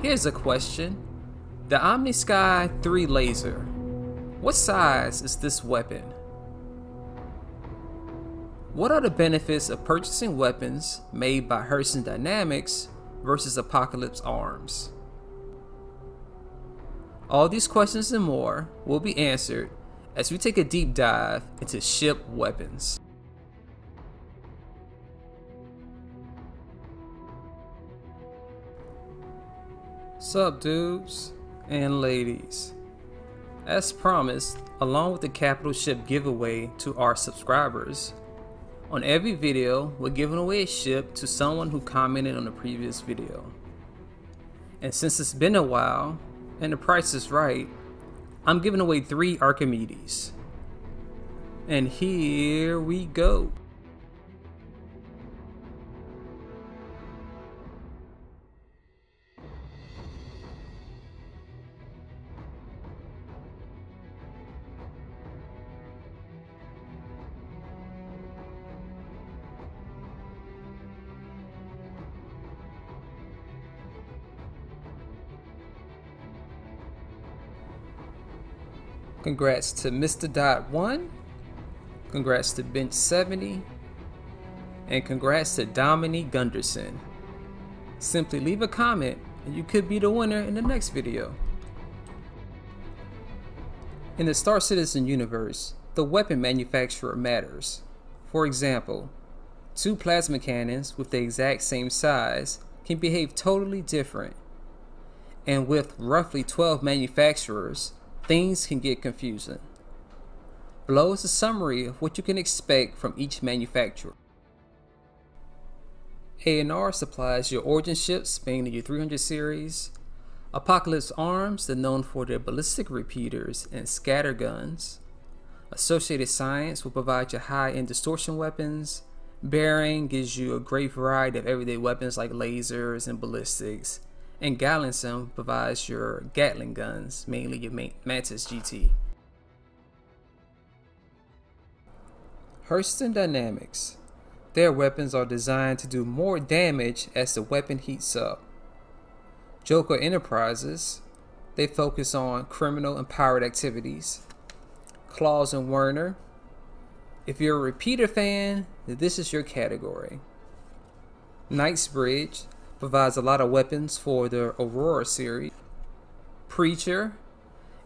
Here's a question. The Omnisky 3 laser. What size is this weapon? What are the benefits of purchasing weapons made by Hershen Dynamics versus Apocalypse Arms? All these questions and more will be answered as we take a deep dive into ship weapons. Sup dudes and ladies. As promised, along with the capital ship giveaway to our subscribers, on every video we're giving away a ship to someone who commented on the previous video. And since it's been a while and the price is right, I'm giving away 3 Archimedes. And here we go. Congrats to Mr. Dot 1, congrats to Bench 70, and congrats to Dominique Gunderson. Simply leave a comment and you could be the winner in the next video. In the Star Citizen universe, the weapon manufacturer matters. For example, 2 plasma cannons with the exact same size can behave totally different. And with roughly 12 manufacturers, things can get confusing. Below is a summary of what you can expect from each manufacturer. A&R supplies your origin ships mainly your 300 series. Apocalypse Arms, they're known for their ballistic repeaters and scatter guns. Associated Science will provide your high-end distortion weapons. Behring gives you a great variety of everyday weapons like lasers and ballistics. And Gallenson provides your Gatling guns, mainly your Mantis GT. Hurston Dynamics. Their weapons are designed to do more damage as the weapon heats up. Joker Enterprises. They focus on criminal and pirate activities. Klaus and Werner. If you're a repeater fan, this is your category. Knightsbridge provides a lot of weapons for the Aurora series. Preacher,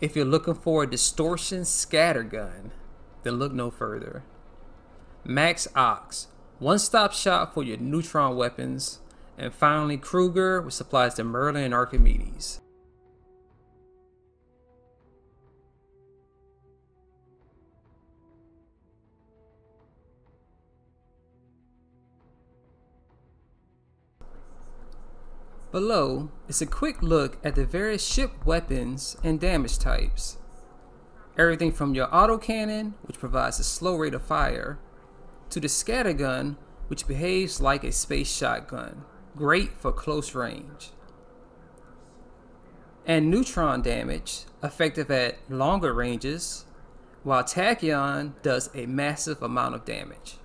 if you're looking for a distortion scatter gun, then look no further. Max Ox, one-stop shop for your neutron weapons. And finally Kruger, which supplies the Merlin and Archimedes. Below is a quick look at the various ship weapons and damage types. Everything from your autocannon, which provides a slow rate of fire, to the scatter gun, which behaves like a space shotgun, great for close range. And neutron damage, effective at longer ranges, while tachyon does a massive amount of damage.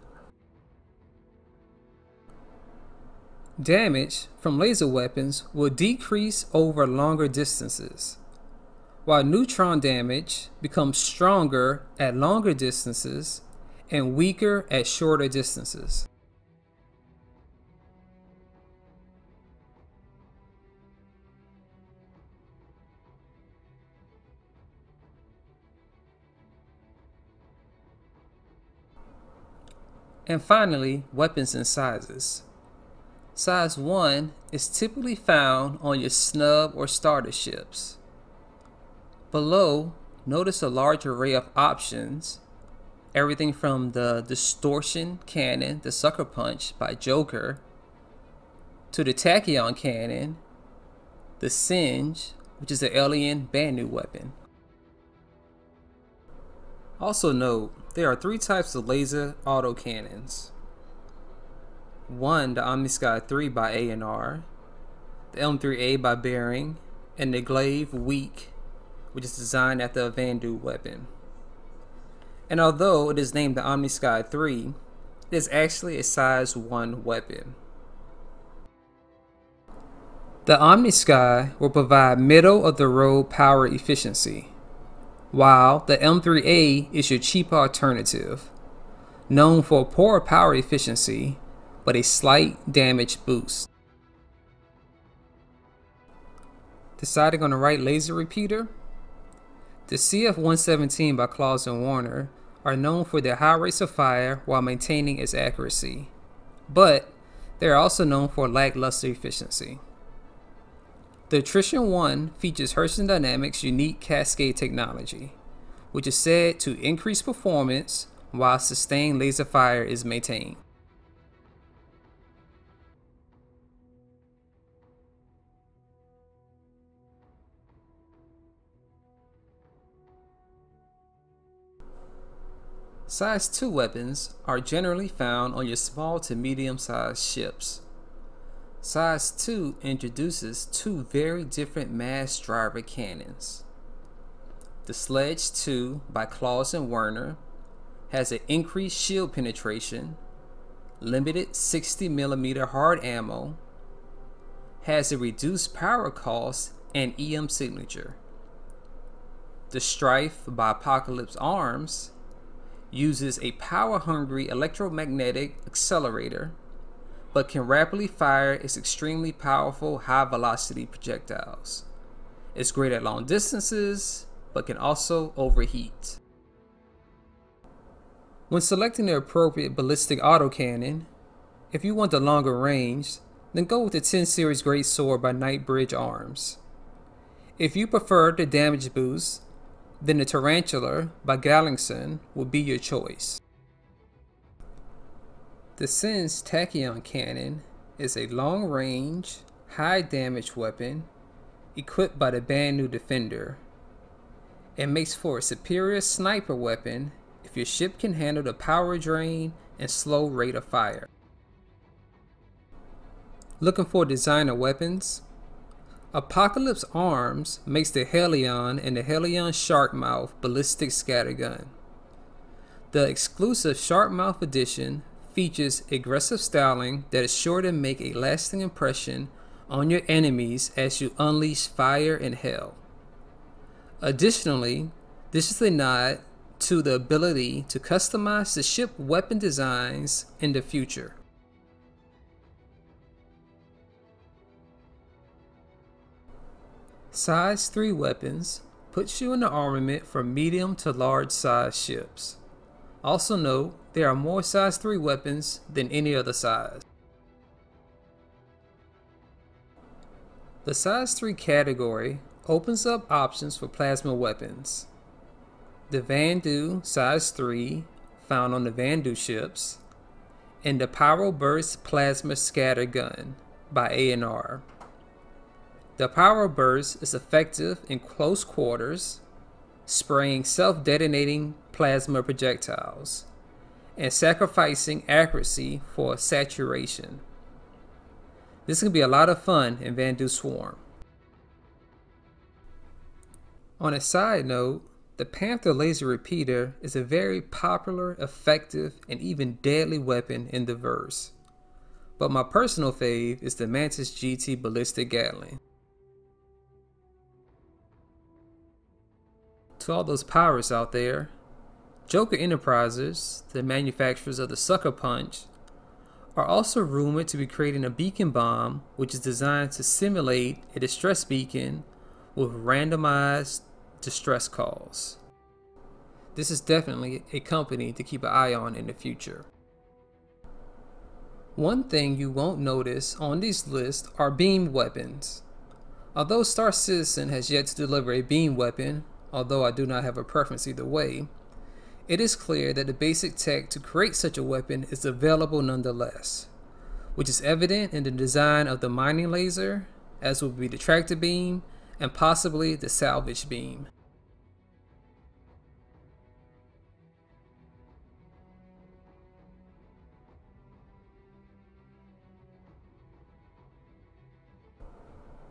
Damage from laser weapons will decrease over longer distances, while neutron damage becomes stronger at longer distances and weaker at shorter distances. And finally, weapons and sizes. Size 1 is typically found on your snub or starter ships. Below, notice a large array of options. Everything from the distortion cannon, the sucker punch by Joker, to the tachyon cannon, the singe, which is the alien BANU weapon. Also note, there are 3 types of laser autocannons. 1. The Omnisky 3 by A&R, the M3A by Behring, and the Glaive Weak, which is designed after a Vandu weapon. And although it is named the Omnisky 3, it is actually a size 1 weapon. The Omnisky will provide middle-of-the-road power efficiency, while the M3A is your cheaper alternative, known for poor power efficiency but a slight damage boost. Deciding on the right laser repeater? The CF-117 by Klaus and Werner are known for their high rates of fire while maintaining its accuracy, but they are also known for lackluster efficiency. The Attrition One features Hershen Dynamics' unique cascade technology, which is said to increase performance while sustained laser fire is maintained. Size 2 weapons are generally found on your small to medium-sized ships. Size 2 introduces two very different mass driver cannons. The Sledge 2 by Klaus and Werner has an increased shield penetration, limited 60mm hard ammo, has a reduced power cost, and EM signature. The Strife by Apocalypse Arms uses a power-hungry electromagnetic accelerator, but can rapidly fire its extremely powerful high-velocity projectiles. It's great at long distances, but can also overheat. When selecting the appropriate ballistic autocannon, if you want the longer range, then go with the 10 series Great Sword by Knight Bridge Arms. If you prefer the damage boost, then the Tarantula by Galangson would be your choice. The Sin's Tachyon Cannon is a long-range, high-damage weapon equipped by the BANU Defender. It makes for a superior sniper weapon if your ship can handle the power drain and slow rate of fire. Looking for designer weapons? Apocalypse Arms makes the Helion and the Helion Sharkmouth ballistic scattergun. The exclusive Sharkmouth edition features aggressive styling that is sure to make a lasting impression on your enemies as you unleash fire and hell. Additionally, this is a nod to the ability to customize the ship weapon designs in the future. Size 3 weapons puts you in the armament for medium to large size ships. Also note, there are more size 3 weapons than any other size. The size 3 category opens up options for plasma weapons. The Vandu size 3 found on the Vandu ships and the Pyroburst Plasma Scatter Gun by A&R. The power burst is effective in close quarters, spraying self-detonating plasma projectiles and sacrificing accuracy for saturation. This can be a lot of fun in Vandu Swarm. On a side note, the Panther laser repeater is a very popular, effective, and even deadly weapon in the verse. But my personal fave is the Mantis GT ballistic Gatling. To all those pirates out there, Joker Enterprises, the manufacturers of the Sucker Punch, are also rumored to be creating a beacon bomb which is designed to simulate a distress beacon with randomized distress calls. This is definitely a company to keep an eye on in the future. One thing you won't notice on these lists are beam weapons. Although Star Citizen has yet to deliver a beam weapon, although I do not have a preference either way, it is clear that the basic tech to create such a weapon is available nonetheless, which is evident in the design of the mining laser, as will be the tractor beam, and possibly the salvage beam.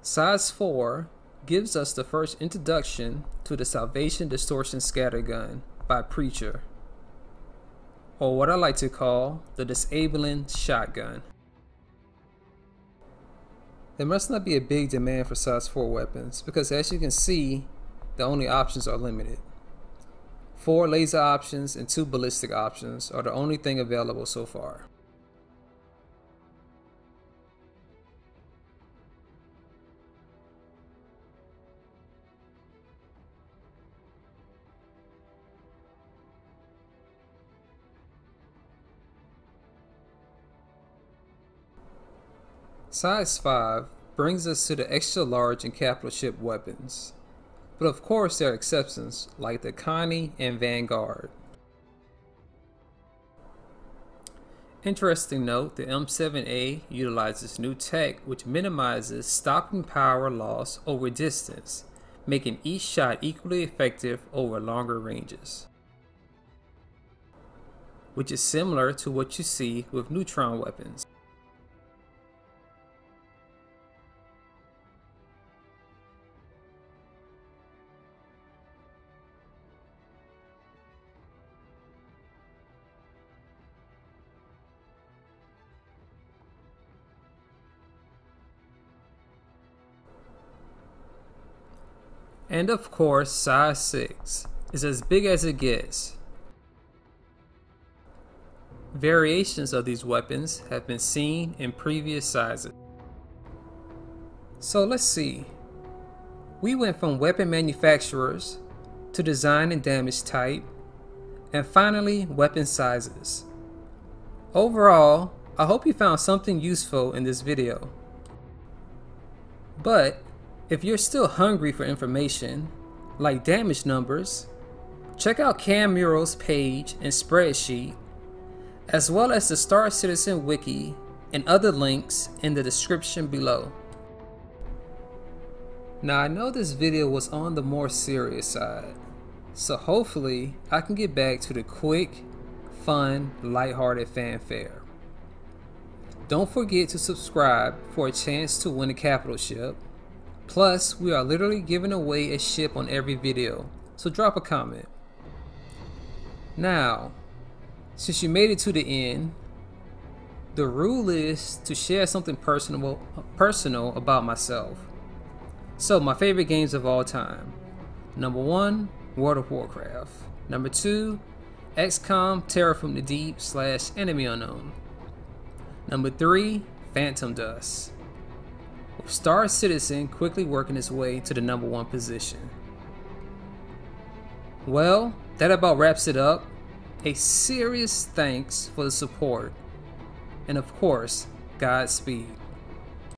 Size 4 gives us the first introduction to the Salvation Distortion Scattergun by Preacher, or what I like to call the Disabling Shotgun. there must not be a big demand for size 4 weapons, because as you can see, the only options are limited. 4 laser options and 2 ballistic options are the only thing available so far. Size 5 brings us to the extra large and capital ship weapons, but of course there are exceptions like the Connie and Vanguard. Interesting note, the M7A utilizes new tech which minimizes stopping power loss over distance, making each shot equally effective over longer ranges, which is similar to what you see with neutron weapons. And of course, size 6 is as big as it gets. Variations of these weapons have been seen in previous sizes. So let's see. We went from weapon manufacturers to design and damage type, and finally weapon sizes. Overall, I hope you found something useful in this video. But if you're still hungry for information, like damage numbers, check out Cam Murrell's page and spreadsheet, as well as the Star Citizen wiki and other links in the description below. Now I know this video was on the more serious side, so hopefully I can get back to the quick, fun, lighthearted fanfare. Don't forget to subscribe for a chance to win a capital ship. Plus, we are literally giving away a ship on every video, so drop a comment. Now, since you made it to the end, the rule is to share something personal about myself. So, my favorite games of all time. Number 1, World of Warcraft. Number 2, XCOM Terror from the Deep / Enemy Unknown. Number 3, Phantom Dust. Star Citizen quickly working his way to the number 1 position. Well, that about wraps it up. A serious thanks for the support. And of course, Godspeed.